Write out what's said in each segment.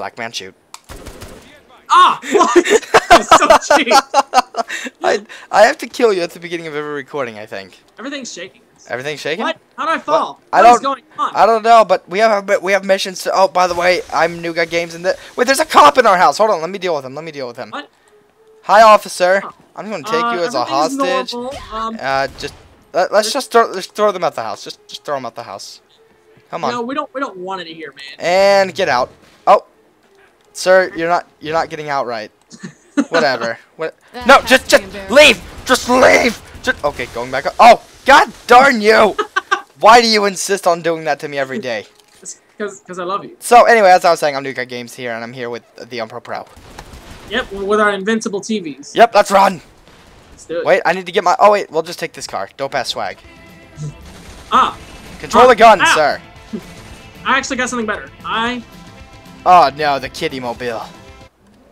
Black man shoot. Ah! That was so cheap. I have to kill you at the beginning of every recording, I think. Everything's shaking. Everything's shaking? What? How did I fall? What is going on? I don't know, but we have missions to... Oh, by the way, I'm NewGuyGames and... Wait, there's a cop in our house. Hold on, let me deal with him. What? Hi, officer. Oh. I'm going to take you as a hostage. Let's just throw them out the house. Just throw them out the house. Come on. No, we don't want it here, man. And get out. Oh. Sir, you're not getting out right. Whatever. What? No, just leave. Just leave. Okay, going back up. Oh, god darn you. Why do you insist on doing that to me every day? Cuz I love you. So, anyway, as I was saying, I'm NewGuyGames here and I'm here with the TheUnproPro. Yep, with our invincible TVs. Yep, let's run. Let's do it. Wait, I need to get my Oh, wait, we'll just take this car. Dope ass swag. Control the gun, sir. I actually got something better. Oh no, the kiddie mobile.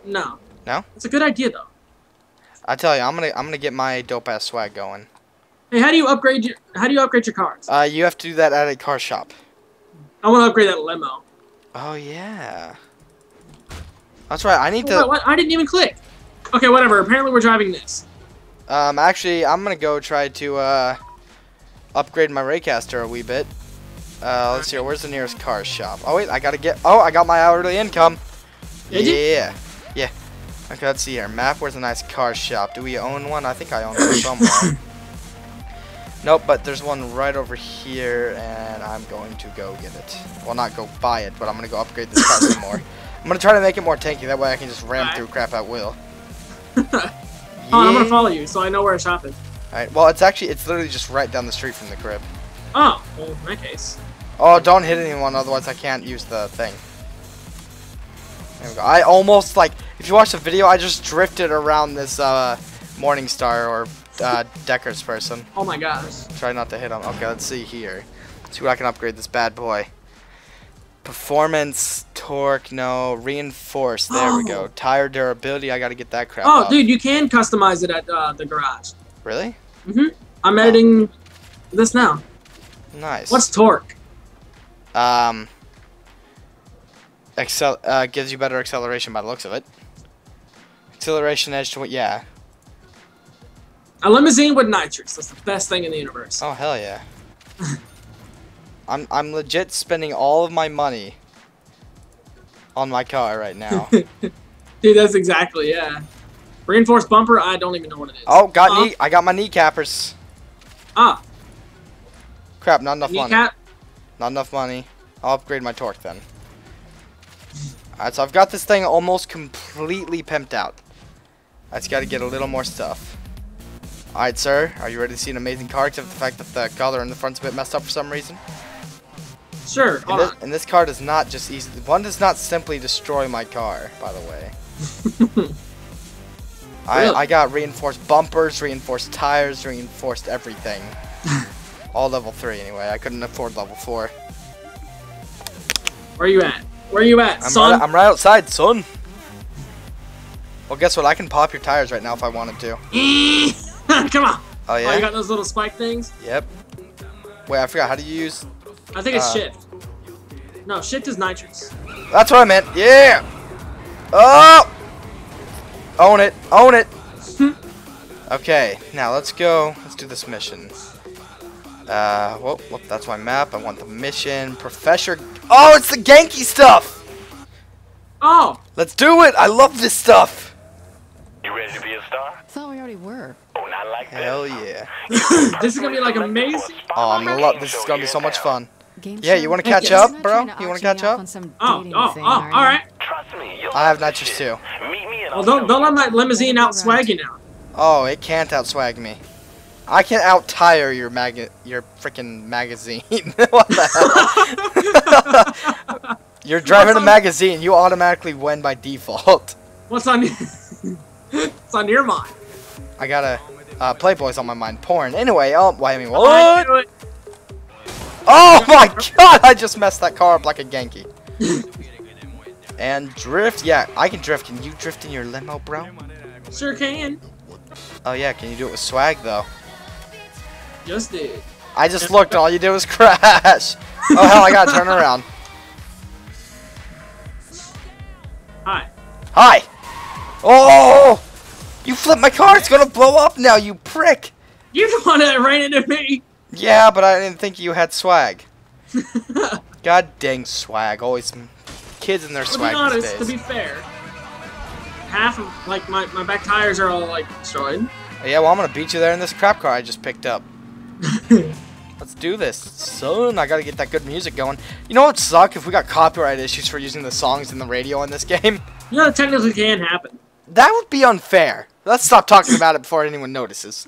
No. No? It's a good idea though. I tell you, I'm gonna get my dope ass swag going. Hey, how do you upgrade your cars? You have to do that at a car shop. I wanna upgrade that limo. Oh yeah. That's right, I need to what? I didn't even click. Okay, whatever. Apparently we're driving this. Actually I'm gonna go try to upgrade my Raycaster a wee bit. Let's see. Where's the nearest car shop? Oh wait, I got my hourly income. Yeah. Okay, let's see here. Map. Where's a nice car shop? Do we own one? I think I own one somewhere. Nope, but there's one right over here, and I'm going to go get it. Well, not go buy it, but I'm gonna go upgrade this car some more. I'm gonna try to make it more tanky. That way, I can just ram through crap at will. Yeah. Oh, I'm gonna follow you, so I know where a shop is. All right. Well, it's literally just right down the street from the crib. Oh, well, in that case. Oh, don't hit anyone, otherwise I can't use the thing. There we go. I almost, like, if you watch the video, I just drifted around this Morningstar or Decker's person. Oh my gosh. Try not to hit him. Okay, let's see here. Let's see what I can upgrade this bad boy. Performance, torque, no, reinforce. There we go. Tire durability, I gotta get that crap up. Dude, you can customize it at the garage. Really? Mm-hmm. I'm editing this now. Nice. What's torque? Gives you better acceleration by the looks of it. Acceleration edge to what? Yeah. A limousine with nitrous. That's the best thing in the universe. Oh hell yeah. I'm legit spending all of my money on my car right now. Dude, that's exactly Reinforced bumper. I don't even know what it is. Oh, I got my kneecappers. Crap, not enough money. Not enough money. I'll upgrade my torque then. Alright, so I've got this thing almost completely pimped out. I just gotta get a little more stuff. Alright, sir. Are you ready to see an amazing car, except for the fact that the color in the front's a bit messed up for some reason? Sure. And this car does not just easily... One does not simply destroy my car, by the way. I got reinforced bumpers, reinforced tires, reinforced everything. All level 3 anyway. I couldn't afford level 4. Where are you at? Where are you at, son? I'm right outside, son. Well, guess what? I can pop your tires right now if I wanted to. Come on. Oh, yeah? Oh, you got those little spike things? Yep. Wait, I forgot. How do you use... I think it's shift. No, shift is nitrous. That's what I meant. Yeah! Oh! Own it. Own it. Okay. Now, let's go. Let's do this mission. Whoop, that's my map. I want the mission. Professor... Oh, it's the Genki stuff! Oh! Let's do it! I love this stuff! You ready to be a star? I thought we already were. Oh, not like that. Hell yeah. This is gonna be, like, amazing. Oh, I'm gonna love this. This is gonna be so much fun. Yeah, you wanna catch up, bro? You wanna catch up? Alright. Trust me. I have nitrous too. Well, don't let my limousine out-swag you now. Oh, it can't out-swag me. I can out-tire your freaking magazine. What the hell? You're driving a magazine. You automatically win by default. What's on your mind? I got a Playboy's on my mind. Porn. Anyway, what? Oh my god! I just messed that car up like a Genki. And drift. Yeah, I can drift. Can you drift in your limo, bro? Sure can. Oh yeah. Can you do it with swag though? Just did. I just looked. All you did was crash. Oh hell! I gotta turn around. Hi. Hi. Oh! You flipped my car. It's gonna blow up now, you prick. You're the one that ran into me. Yeah, but I didn't think you had swag. God dang swag. Always kids and their swag. To be honest, to be fair, half of like my back tires are all like destroyed. Yeah, well I'm gonna beat you there in this crap car I just picked up. Let's do this, son. I gotta get that good music going. You know what would suck if we got copyright issues for using the songs in the radio in this game? You know, that technically can happen. That would be unfair. Let's stop talking about it before anyone notices.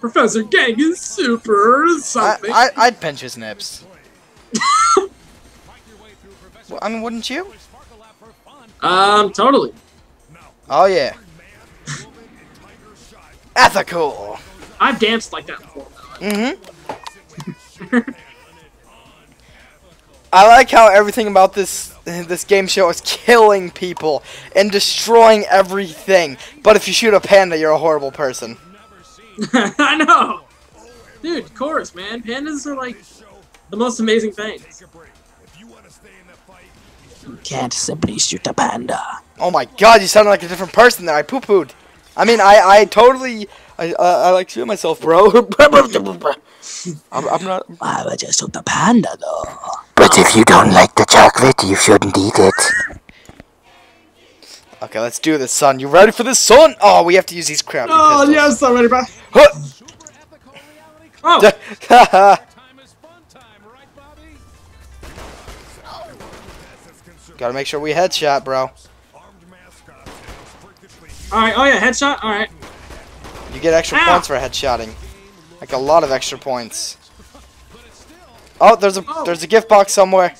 Professor Genki's super something. I'd pinch his nips. Well, I mean, wouldn't you? Totally. Oh, yeah. Ethical. I've danced like that before. Mm-hmm. I like how everything about this game show is killing people and destroying everything. But if you shoot a panda, you're a horrible person. I know. Dude, of course, man. Pandas are like the most amazing things. You can't simply shoot a panda. Oh my god, you sounded like a different person there. I poo-pooed. I mean, I totally... I like shoot myself, bro. I'm not... I would just shoot the panda, though. But if you don't like the chocolate, you shouldn't eat it. Okay, let's do this, son. You ready for this, son? Oh, we have to use these crappy pistols. Oh, yes, I'm ready, bro. Oh! Gotta make sure we headshot, bro. Alright, oh yeah, headshot, alright. You get extra points for headshotting. Like, a lot of extra points. Oh, there's a gift box somewhere.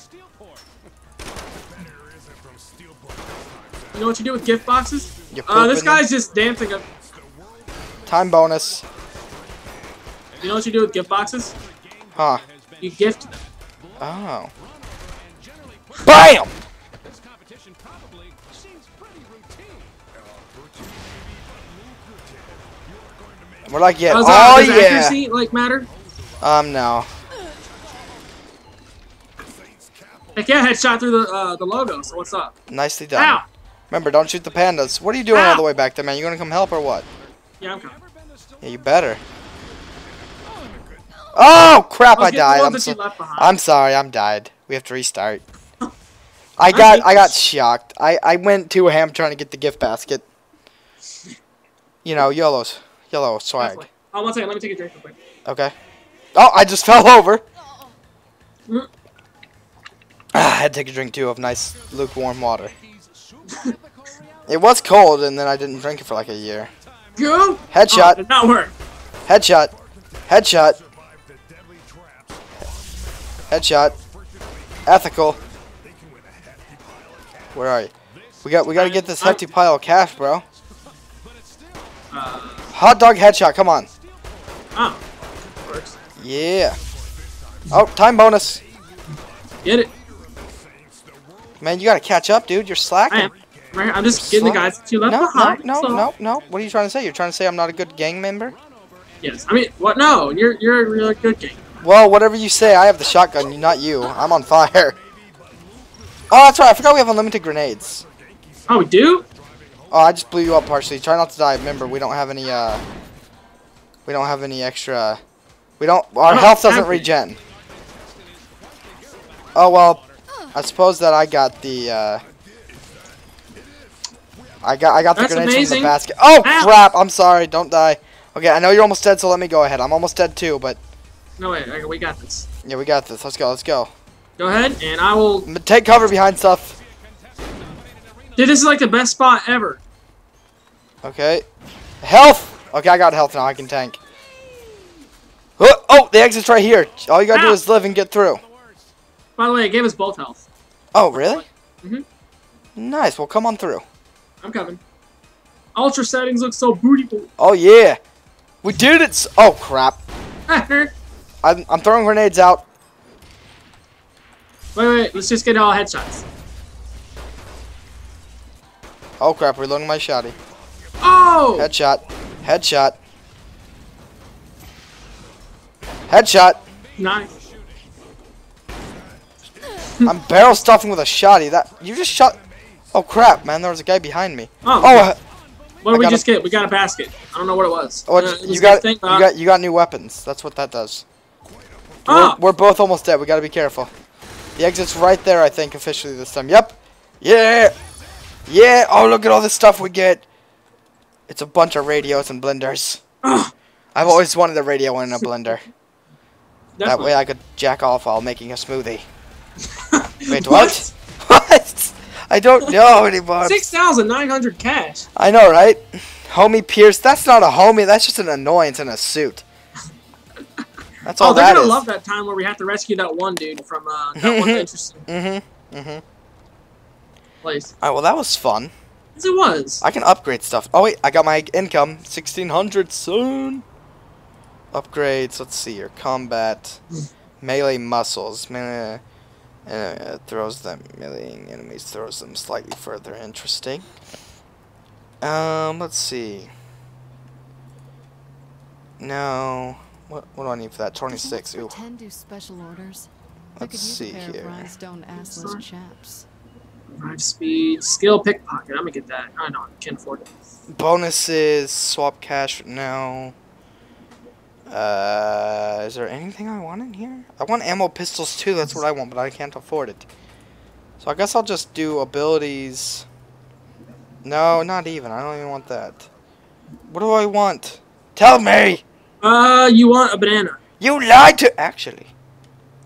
You know what you do with gift boxes? This guy's just dancing up. Time bonus. You know what you do with gift boxes? Huh. You gift them. Oh. BAM! We're like, yeah. Oh, yeah. Does accuracy, like, matter? No. I can't headshot through the logo, so what's up? Nicely done. Ow! Remember, don't shoot the pandas. What are you doing all the way back there, man? You gonna come help or what? Yeah, I'm coming. Yeah, you better. Oh, crap, I died. I'm sorry, I'm died. We have to restart. I got shocked. I went too ham trying to get the gift basket. You know, YOLOs. Yellow swag. Oh, one second. Let me take a drink real quick. Okay. Oh, I just fell over. I had to take a drink, too, of nice lukewarm water. It was cold, and then I didn't drink it for like a year. Go! Headshot. Oh, it did not work. Headshot. Headshot. Headshot. Ethical. Where are you? We got to get this hefty pile of cash, bro. Hot dog headshot, come on. Oh, works. Yeah. Oh, time bonus. Get it. Man, you gotta catch up, dude. You're slacking. I am. I'm just getting the guys that you left behind. No. What are you trying to say? You're trying to say I'm not a good gang member? Yes. I mean, what? No, you're a really good gang. Well, whatever you say, I have the shotgun, not you. I'm on fire. Oh, that's right. I forgot we have unlimited grenades. Oh, we do? Oh, I just blew you up partially. Try not to die. Remember, we don't have any, extra... Our health doesn't regen. Oh, well, I suppose that I got the, I got the grenades from the basket. Oh, crap! I'm sorry. Don't die. Okay, I know you're almost dead, so let me go ahead. I'm almost dead, too, but... No, wait. We got this. Yeah, we got this. Let's go. Let's go. Go ahead, and I will... Take cover behind stuff. Dude, this is like the best spot ever. Okay. Health! Okay, I got health now. I can tank. Oh, the exit's right here. All you gotta do is live and get through. By the way, it gave us both health. Oh, really? Mm-hmm. Nice. Well, come on through. I'm coming. Ultra settings look so beautiful. Oh, yeah. We did it. Oh, crap. I'm throwing grenades out. Wait. Let's just get all headshots. Oh crap, reloading my shotty. Oh! Headshot. Headshot. Headshot. Nice. I'm barrel stuffing with a shotty. That you just shot. Oh crap, man! There was a guy behind me. Oh. What did we just get? We got a basket. I don't know what it was. Oh, you got new weapons. That's what that does. Ah. We're both almost dead. We gotta be careful. The exit's right there, I think, officially this time. Yep. Yeah. Yeah. Oh, look at all this stuff we get. It's a bunch of radios and blenders. Ugh. I've always wanted a radio and a blender. That way I could jack off while making a smoothie. Wait, what? What? I don't know anymore. 6,900 cash. I know, right? Homie Pierce. That's not a homie. That's just an annoyance in a suit. That's all that is. Oh, they're going to love that time where we have to rescue that one dude from that one interesting place. All right, well, that was fun. Yes, it was. I can upgrade stuff. Oh, wait. I got my income. 1,600 soon. Upgrades. Let's see here. Combat. Melee muscles. Melee. Throws them. Meleeing enemies throws them slightly further. Interesting. Let's see. No. What do I need for that? 26. Ooh. Let's see here. Drive speed. Skill pickpocket. I'm gonna get that. I know. I can't afford it. Bonuses. Swap cash. No. Is there anything I want in here? I want ammo pistols too, that's what I want, but I can't afford it. So I guess I'll just do abilities. No, not even. I don't even want that. What do I want? Tell me! You want a banana. You lied to- actually.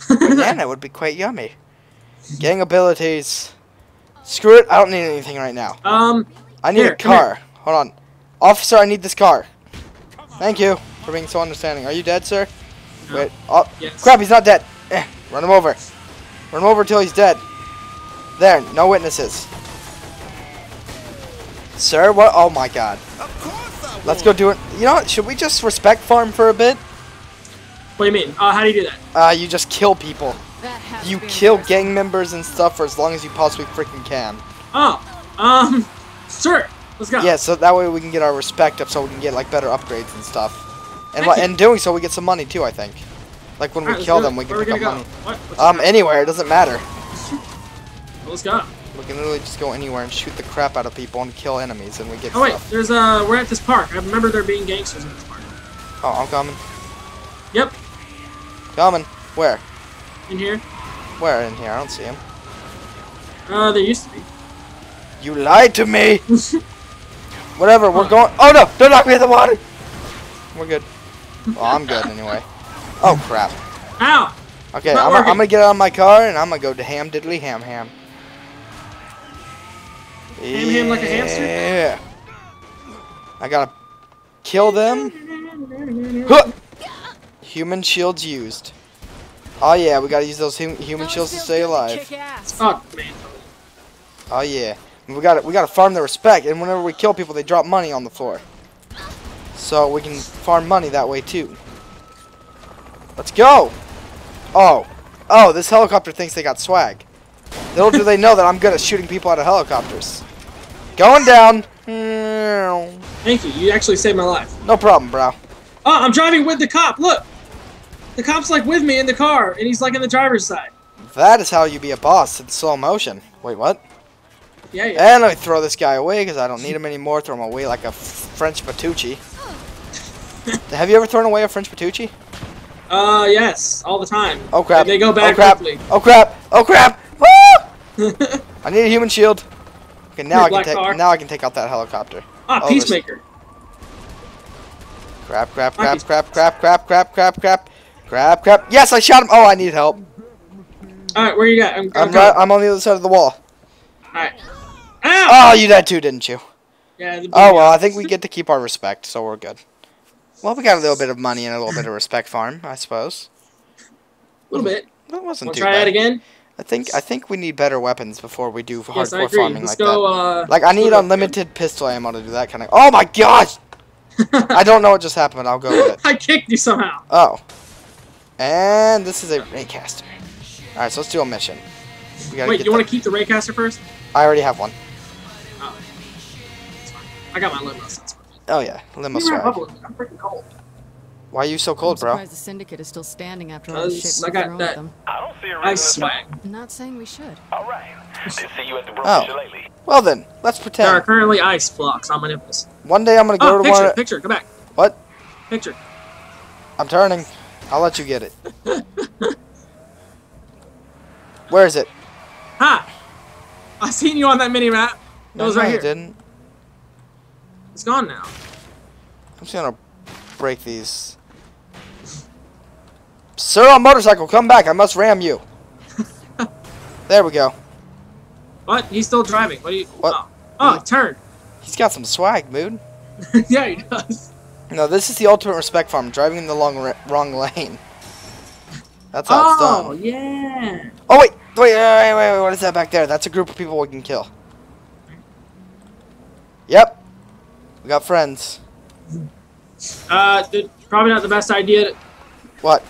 Banana would be quite yummy. Gang abilities. Screw it, I don't need anything right now. I need a car. Hold on. Officer, I need this car. Thank you for being so understanding. Are you dead, sir? No. Wait. Oh, yes. Crap, he's not dead. Run him over. Run him over till he's dead. There, no witnesses. Sir, what? Oh my god. Let's go do it. You know what? Should we just respect farm for a bit? What do you mean? How do you do that? You just kill people. You kill gang members and stuff for as long as you possibly freaking can. Oh. Sir. Let's go. Yeah, so that way we can get our respect up so we can get like better upgrades and stuff. And in doing so we get some money too, I think. Like when we kill them we can pick up money. Anywhere, it doesn't matter. Let's go. We can literally just go anywhere and shoot the crap out of people and kill enemies and we get stuff. Wait, there's we're at this park. I remember there being gangsters in this park. Oh, I'm coming. Yep. Coming. Where? In here. Where in here? I don't see him. There used to be. You lied to me! Whatever, we're going. Oh no! Don't knock me in the water! We're good. Well, I'm good anyway. Oh crap. Ow! Okay, I'm gonna get out of my car and I'm gonna go to ham diddly ham ham. Ham ham like a hamster? Yeah. I gotta kill them. Huh! Human shields used. Oh yeah, we gotta use those human shields to stay alive. Fuck, man. Oh yeah. We gotta farm their respect, and whenever we kill people, they drop money on the floor. So we can farm money that way too. Let's go! Oh, oh! This helicopter thinks they got swag. Little do they know that I'm good at shooting people out of helicopters. Going down. Thank you. You actually saved my life. No problem, bro. Oh, I'm driving with the cop. Look, the cop's like with me in the car, and he's like in the driver's side. That is how you be a boss in slow motion. Wait, what? Yeah, yeah. And I throw this guy away because I don't need him anymore. Throw him away like a French Bertucci. Have you ever thrown away a French Bertucci? Yes, all the time. Oh crap! They go back quickly. Oh crap! Oh crap! Oh crap! I need a human shield. Okay, now I can take out that helicopter. Ah, oh, peacemaker. Crap! Crap! Crap! Crap! Crap! Crap! Crap! Crap! Crap! Crap! Crap! Yes, I shot him. Oh, I need help. All right, where you at? I'm on the other side of the wall. All right. Ow! Oh, you died too, didn't you? Yeah. Oh well, I think we get to keep our respect, so we're good. Well, we got a little bit of money and a little bit of respect farm, I suppose. A little bit. That wasn't too bad. Try that again. I think we need better weapons before we do hardcore farming like that. Like I need unlimited pistol ammo to do that kind of. Oh my gosh! I don't know what just happened. I'll go with it. I kicked you somehow. Oh. And this is a Raycaster. All right, so let's do a mission. Wait, you want to keep the Raycaster first? I already have one. Oh. That's fine. I got my limo. Oh yeah, limo swag. I'm freaking cold. Why are you so cold, bro? I'm surprised the syndicate is still standing after all the shit. I got that. I don't I smack. I'm not saying we should. All right. See you at the Shillelagh. Well then, let's pretend. There are currently ice blocks on my nipples. One day I'm gonna go to one. Picture, come back. What? Picture. I'm turning. I'll let you get it. Where is it? Ha! I seen you on that mini map. It was right here. Didn't. It's gone now. I'm just gonna break these. Sir on motorcycle, come back. I must ram you. There we go. What? He's still driving. What do you... What? Oh, turn. He's got some swag, dude. Yeah, he does. No, this is the ultimate respect for him. Driving in the wrong lane. That's how it's done. Oh, yeah. Oh, wait. What is that back there? That's a group of people we can kill. Yep. We got friends. Probably not the best idea to... What?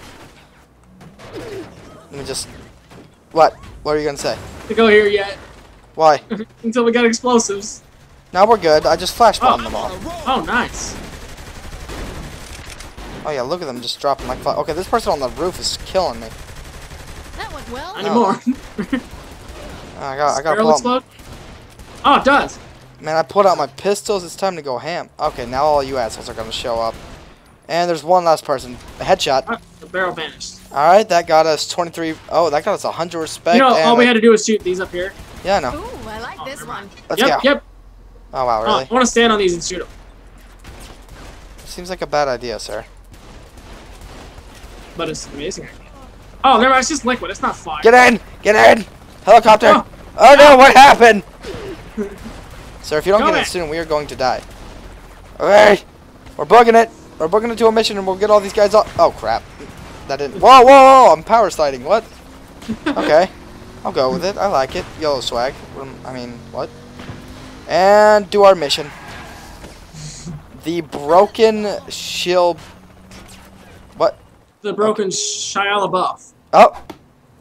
Let me just... What? What are you going to say? To go here yet. Why? Until we got explosives. Now we're good. I just flashbombed them all. Oh, nice. Oh, yeah, look at them just dropping like fire. Okay, this person on the roof is killing me. That went well. Anymore. I got to pull out... Oh, it does. Man, I pulled out my pistols. It's time to go ham. Okay, now all you assholes are going to show up. And there's one last person. A headshot. The barrel vanished. Alright, that got us 23. Oh, that got us 100 respect. You know, all we had to do was shoot these up here. Yeah, I know. Ooh, I like this one. Yep. Oh, wow, really? I want to stand on these and shoot them. Seems like a bad idea, sir. But it's an amazing idea. Oh, never mind. It's just liquid. It's not fire. Get in! Get in! Helicopter! Oh no, what happened? Sir, if you don't get it soon, we are going to die. Alright. We're bugging it. We're booking into a mission and we'll get all these guys up. Oh, crap. That didn't... Whoa, I'm power sliding. What? Okay. I'll go with it. I like it. Yellow swag. I mean, what? And do our mission. The broken shield... What? The broken Shia LaBeouf. Oh.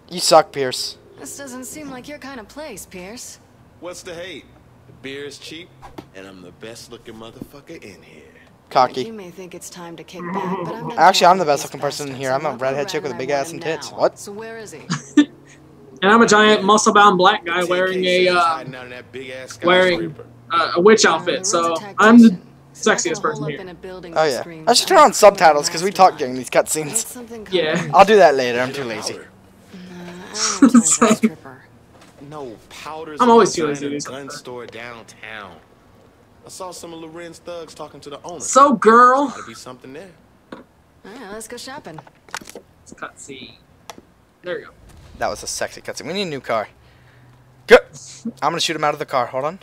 You suck, Pierce. This doesn't seem like your kind of place, Pierce. What's the hate? The beer is cheap, and I'm the best looking motherfucker in here. Cocky. You may think it's time to kick back, but I'm not. Actually, I'm the best looking person in here. I'm a redhead chick with a big ass and tits. What? So where is he? And I'm a giant muscle-bound black guy wearing a witch outfit. So I'm the sexiest person here. Oh yeah. I should turn on subtitles because we talk during these cutscenes. Yeah. I'll do that later. I'm too lazy. I'm always too lazy. Gun store downtown. I saw some of Loren's thugs talking to the owner. So, girl. Gotta be something there. Alright, let's go shopping. It's a cutscene. There we go. That was a sexy cutscene. We need a new car. Good. I'm gonna shoot him out of the car. Hold on.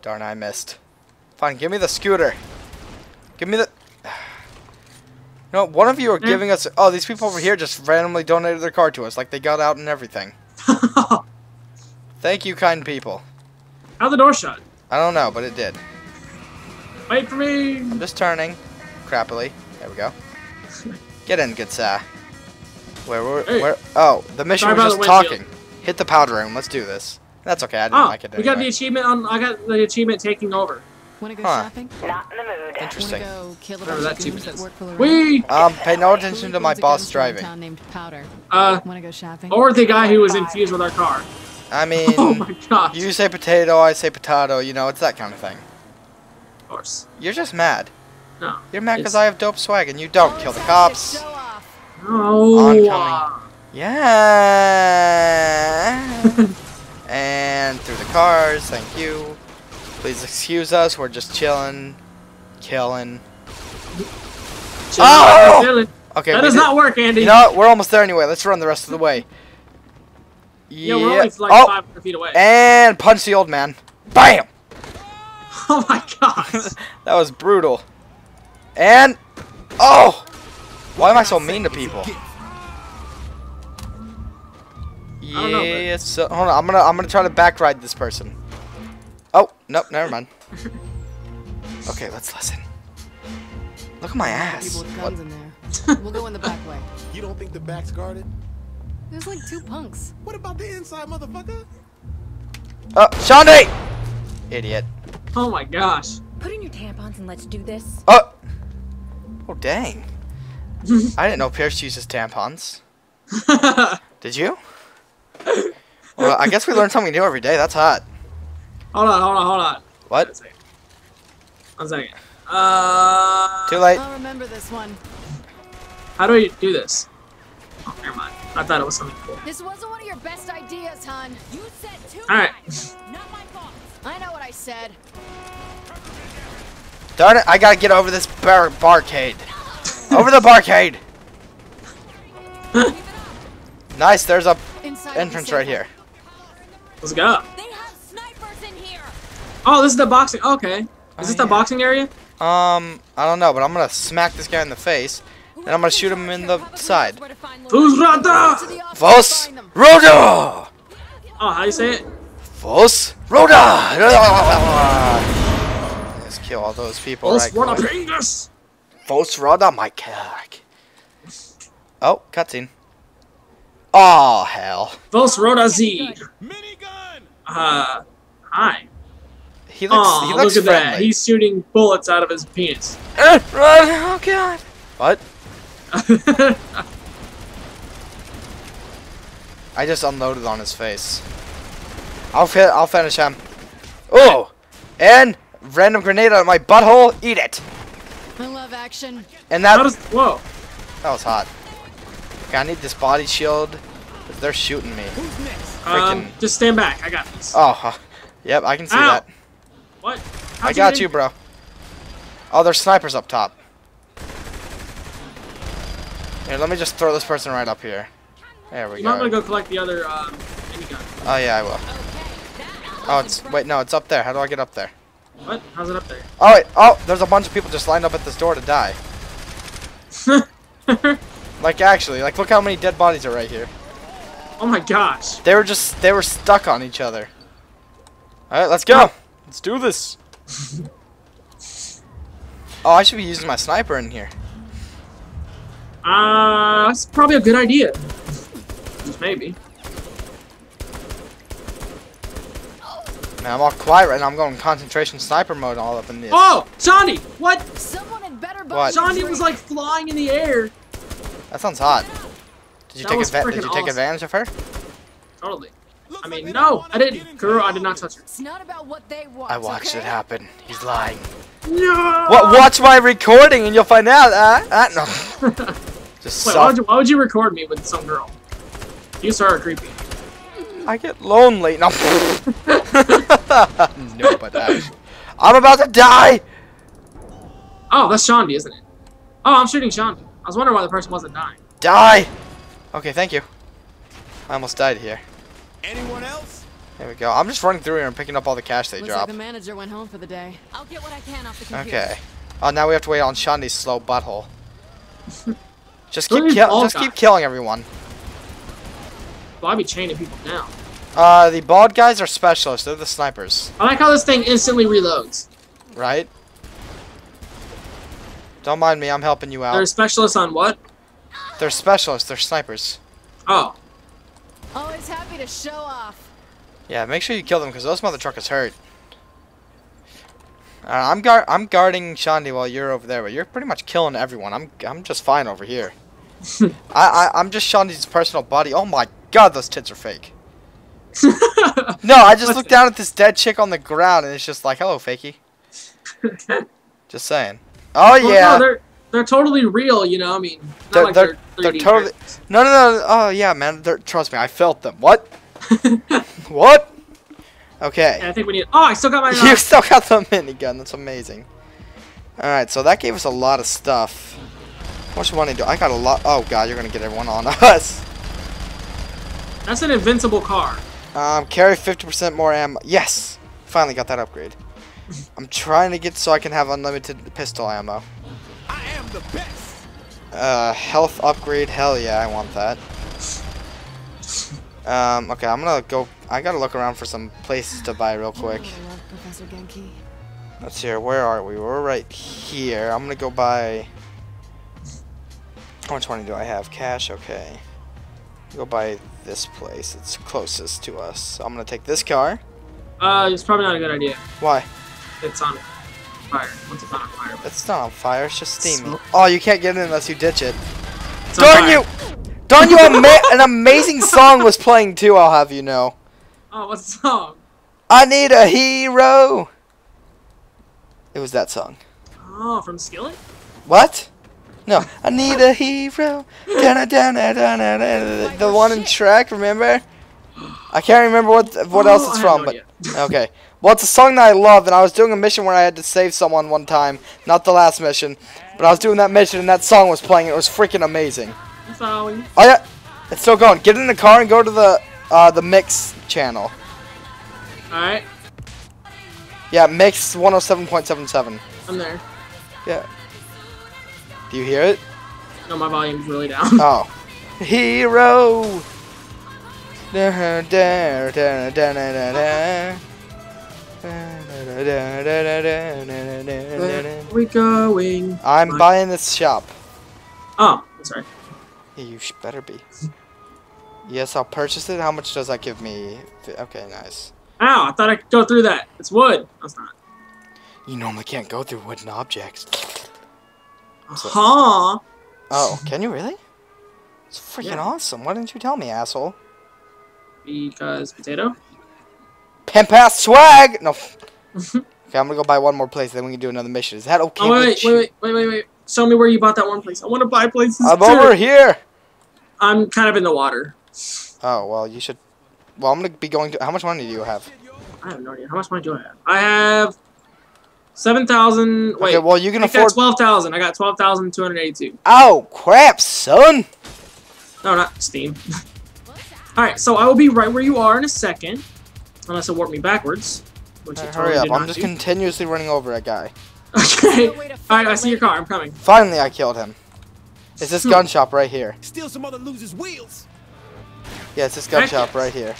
Darn, I missed. Fine, give me the scooter. Give me the... No, one of you are giving us... Oh, these people over here just randomly donated their car to us. Like, they got out and everything. Thank you, kind people. How's the door shut? I don't know, but it did. Wait for me! I'm just turning. Crappily. There we go. Get in, good sir. Where were we? Hey. Oh, the mission was just talking. Hit the powder room. Let's do this. That's okay. I didn't like it anyway. We got the achievement on... I got the achievement taking over. Wanna go shopping? Not in the mood. Interesting. Go kill that achievement is. Wait! Pay no attention to my boss driving. Wanna go shopping? Or the guy who was infused with our car. I mean, oh my God. You say potato, I say potato, you know, it's that kind of thing. Of course. You're just mad. No. You're mad because I have dope swag and you don't. Kill the cops. No. Oncoming. Yeah. And through the cars, thank you. Please excuse us, we're just chilling. Killing. Oh! Okay, that does not work, Andy. You know what? We're almost there anyway. Let's run the rest of the way. Yeah, we're only like 500 feet away. And punch the old man. BAM! Oh my God. That was brutal. And... Oh! Why am I so mean to people? Yeah, so... Hold on, I'm gonna try to back ride this person. Oh, nope, never mind. Okay, let's listen. Look at my ass. Guns in there. We'll go in the back way. You don't think the back's guarded? There's like two punks. What about the inside, motherfucker? Shandi! Idiot. Oh my gosh. Put in your tampons and let's do this. Oh dang. I didn't know Pierce uses tampons. Did you? Well, I guess we learn something new every day. That's hot. Hold on, hold on, hold on. What? One second. Too late. I'll remember this one. How do I do this? Oh, never mind. I thought it was something cool. This wasn't one of your best ideas, hon. You said two. All right. Not my fault. I know what I said. Darn it! I gotta get over this barricade. Over the barricade. Nice. There's a entrance right here. Let's go. They have snipers in here. Oh, this is the boxing. Okay. Is this the boxing area? I don't know, but I'm gonna smack this guy in the face. And I'm gonna shoot him in the side. Vos Roda! Vos Roda! Oh, how do you say it? Vos Roda! Let's kill all those people. Vos Roda Pingus! Vos Roda, my cock. Oh, cutscene. Oh, hell. Vos Roda Z. Hi. He looks, oh, he looks look at friendly. That. He's shooting bullets out of his penis. Run! Oh, God. What? I just unloaded on his face. I'll finish him. Oh! And random grenade out of my butthole. Eat it. I love action. And that was whoa. That was hot. Okay, I need this body shield. They're shooting me. Freaking. Just stand back. I got this. Oh, yep, I can see that. What? I got you, bro. Oh, there's snipers up top. Here, let me just throw this person right up here. There we go. I'm gonna go collect the other minigun. Oh yeah, I will. Oh, it's wait, no, it's up there. How do I get up there? What? How's it up there? Oh, wait, oh, there's a bunch of people just lined up at this door to die. Like actually, like look how many dead bodies are right here. Oh my gosh. They were stuck on each other. All right, let's go. Let's do this. Oh, I should be using my sniper in here. That's probably a good idea. Maybe. Man, I'm all quiet right now. I'm going concentration sniper mode all up in this. Oh, Johnny! What? Someone had better buy. Johnny was like flying in the air. That sounds hot. Did you take advantage of her? Totally. I mean, no, I didn't. Girl, I did not touch her. It's not about what they want. I watched it happen. He's lying. No. What? Watch my recording and you'll find out. No. Wait, why would you record me with some girl? You saw her creepy. I get lonely. No, no, but I'm about to die. Oh, that's Shondi, isn't it? Oh, I'm shooting Shondi. I was wondering why the person wasn't dying. Die. Okay, thank you. I almost died here. Anyone else? There we go. I'm just running through here and picking up all the cash they drop. Looks like the manager went home for the day. I'll get what I can off the computer. Okay. Oh, now we have to wait on Shondi's slow butthole. just keep killing everyone. Well, I'll be chaining people down. The bald guys are specialists. They're the snipers. I like how this thing instantly reloads. Right? Don't mind me. I'm helping you out. They're specialists on what? They're specialists. They're snipers. Oh. Always happy to show off. Yeah, make sure you kill them because those mother truckers hurt. I'm guarding Shondi while you're over there, but you're pretty much killing everyone. I'm just fine over here. I'm just Shondi's personal buddy. Oh my God, those tits are fake. No, I just looked down at this dead chick on the ground and it's just like, hello, fakey. Just saying. Oh well, yeah. No, they're totally real, you know. I mean, not they're totally. No. Oh yeah, man. Trust me, I felt them. What? What? Okay. Yeah, I think we need. Oh, I still got my. You still got the minigun. That's amazing. All right, so that gave us a lot of stuff. How much money do I got? A lot. Oh God, you're gonna get everyone on us. That's an invincible car. Carry 50% more ammo. Yes, finally got that upgrade. I'm trying to get so I can have unlimited pistol ammo. The best. Health upgrade, hell yeah, I want that. Okay, I'm gonna go. I gotta look around for some places to buy real quick. Let's see here, where are we? We're right here. I'm gonna go buy. How much money do I have? Cash, okay. Go buy this place, it's closest to us. So I'm gonna take this car. It's probably not a good idea. Why? It's on fire. Once it's on fire. It's not on fire, it's just steamy. Oh, you can't get it unless you ditch it. Darn you! Don, you an amazing song was playing too, I'll have you know. Oh, what song? I Need a Hero. It was that song. Oh, from Skillet? What? No. I need a hero. The one in Shrek, remember? I can't remember what else it's from, but okay. Well, it's a song that I love, and I was doing a mission where I had to save someone one time. Not the last mission, but I was doing that mission, and that song was playing. It was freaking amazing. Oh yeah, it's still going. Get in the car and go to the Mix channel. All right. Yeah, Mix 107.77. I'm there. Yeah. Do you hear it? No, my volume's really down. Oh. Hero. Where are we going? I'm buying this shop. Oh, sorry. You better be. Yes, I'll purchase it. How much does that give me? Okay, nice. Ow, I thought I could go through that. It's wood. That's not. You normally can't go through wooden objects. So. Huh? Oh, can you really? It's freaking awesome. Why didn't you tell me, asshole? Because potato? Pimp ass swag! No. Okay, I'm gonna go buy one more place, then we can do another mission. Is that okay? Oh, wait. Show me where you bought that one place. I want to buy places. I'm over here! I'm kind of in the water. Oh, well, you should. Well, I'm gonna be going to. How much money do you have? I have no idea. How much money do I have? I have 7,000. Wait. Okay, well, you can afford 12,000. I got 12,282. Oh crap, son! No, not Steam. All right, so I will be right where you are in a second, unless it warped me backwards. Which right, hurry up! I'm just continuously running over that guy. Okay. All right, I see your car. I'm coming. Finally, I killed him. It's this gun shop right here. Steal some other loser's wheels. Yeah, it's this gun shop right here.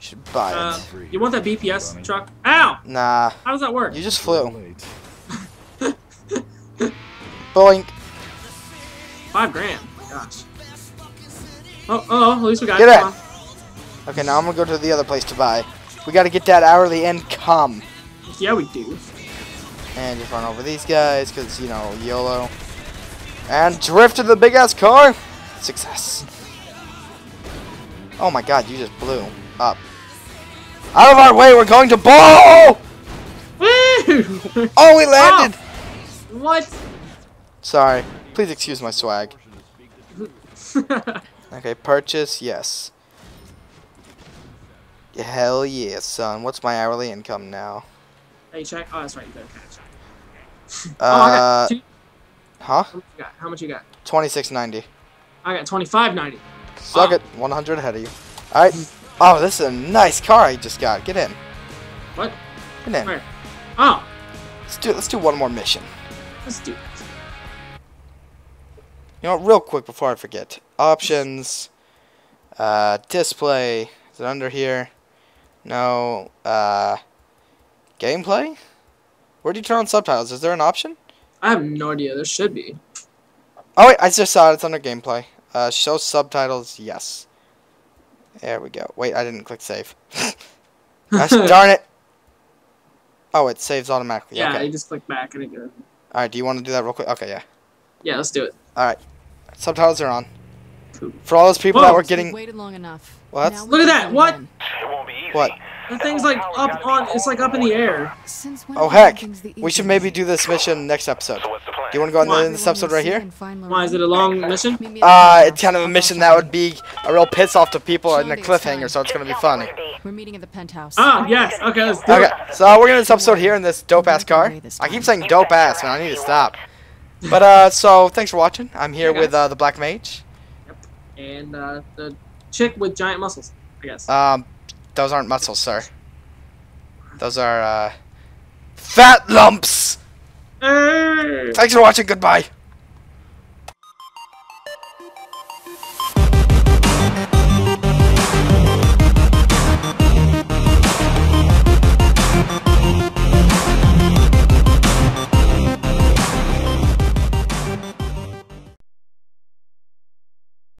Should buy it. You want that BPS truck? Ow! Nah. How does that work? You just flew. Boink. 5 grand. Gosh. Oh, at least we got it. Get it. Okay, now I'm gonna go to the other place to buy. We gotta get that hourly income. Yeah, we do. And just run over these guys, cause you know YOLO. And drift to the big ass car. Success. Oh my God, you just blew up. Out of our way, we're going to ball! Woo! Oh, we landed! Oh, what? Sorry. Please excuse my swag. Okay, purchase, yes. Hell yeah, son. What's my hourly income now? Hey, check. Oh, that's right. You better check. Oh, I got two. Huh? How much you got? 26.90. I got 25.90. Suck it. 100 ahead of you. Alright. Oh, this is a nice car I just got. Get in. What? Get in. Where? Oh. Let's do one more mission. Let's do it. You know what, real quick before I forget. Options. Display. Is it under here? No. Gameplay? Where do you turn on subtitles? Is there an option? I have no idea. There should be. Oh wait, I just saw it. It's under gameplay. Show subtitles, yes. There we go. Wait, I didn't click save. Gosh, darn it. Oh, it saves automatically. Yeah, okay. You just click back and it goes. Alright, do you want to do that real quick? Okay, yeah. Yeah, let's do it. Alright. Subtitles are on. Cool. For all those people that were getting... Waited long enough. What? Look at that! What? It won't be easy. What? The thing's like up on... It's like up in the air. Oh, heck. We should maybe do this mission next episode. Do you want to go on this episode right here? Why, is it a long mission? It's kind of a mission that would be a real piss off to people in a cliffhanger, so it's going to be funny. We're meeting at the penthouse. Ah, yes. Okay, let's do it. Okay, so we're going to this episode here in this dope-ass car. I keep saying dope-ass, man. I need to stop. But, so, thanks for watching. I'm here with, the Black Mage. Yep. And, the chick with giant muscles, I guess. Those aren't muscles, sir. Those are, fat lumps! Thanks for watching. Goodbye.